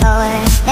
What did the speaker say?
before.